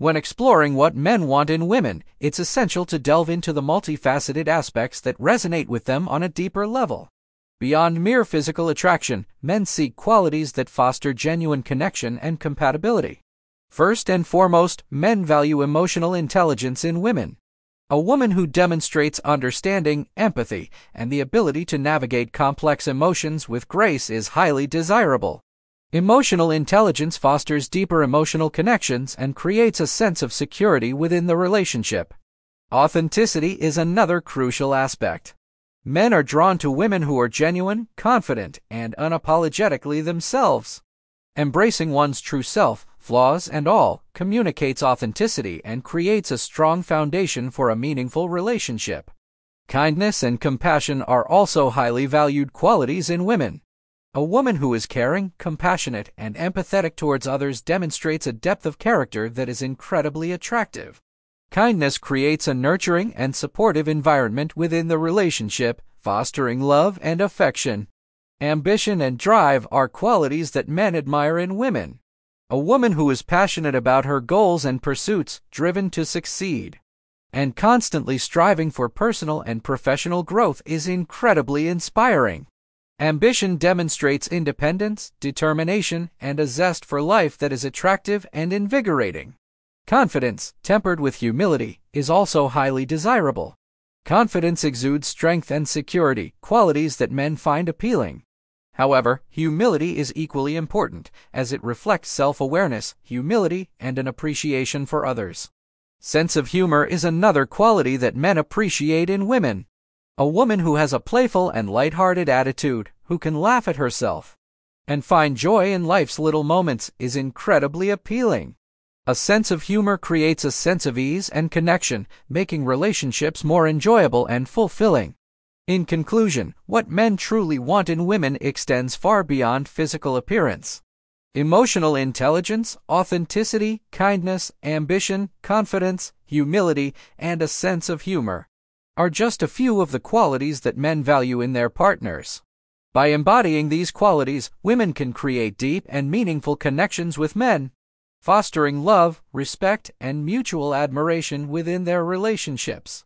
When exploring what men want in women, it's essential to delve into the multifaceted aspects that resonate with them on a deeper level. Beyond mere physical attraction, men seek qualities that foster genuine connection and compatibility. First and foremost, men value emotional intelligence in women. A woman who demonstrates understanding, empathy, and the ability to navigate complex emotions with grace is highly desirable. Emotional intelligence fosters deeper emotional connections and creates a sense of security within the relationship. Authenticity is another crucial aspect. Men are drawn to women who are genuine, confident, and unapologetically themselves. Embracing one's true self, flaws and all, communicates authenticity and creates a strong foundation for a meaningful relationship. Kindness and compassion are also highly valued qualities in women. A woman who is caring, compassionate, and empathetic towards others demonstrates a depth of character that is incredibly attractive. Kindness creates a nurturing and supportive environment within the relationship, fostering love and affection. Ambition and drive are qualities that men admire in women. A woman who is passionate about her goals and pursuits, driven to succeed, and constantly striving for personal and professional growth is incredibly inspiring. Ambition demonstrates independence, determination, and a zest for life that is attractive and invigorating. Confidence, tempered with humility, is also highly desirable. Confidence exudes strength and security, qualities that men find appealing. However, humility is equally important, as it reflects self-awareness, humility, and an appreciation for others. Sense of humor is another quality that men appreciate in women. A woman who has a playful and lighthearted attitude, who can laugh at herself and find joy in life's little moments, is incredibly appealing. A sense of humor creates a sense of ease and connection, making relationships more enjoyable and fulfilling. In conclusion, what men truly want in women extends far beyond physical appearance. Emotional intelligence, authenticity, kindness, ambition, confidence, humility, and a sense of humor are just a few of the qualities that men value in their partners. By embodying these qualities, women can create deep and meaningful connections with men, fostering love, respect, and mutual admiration within their relationships.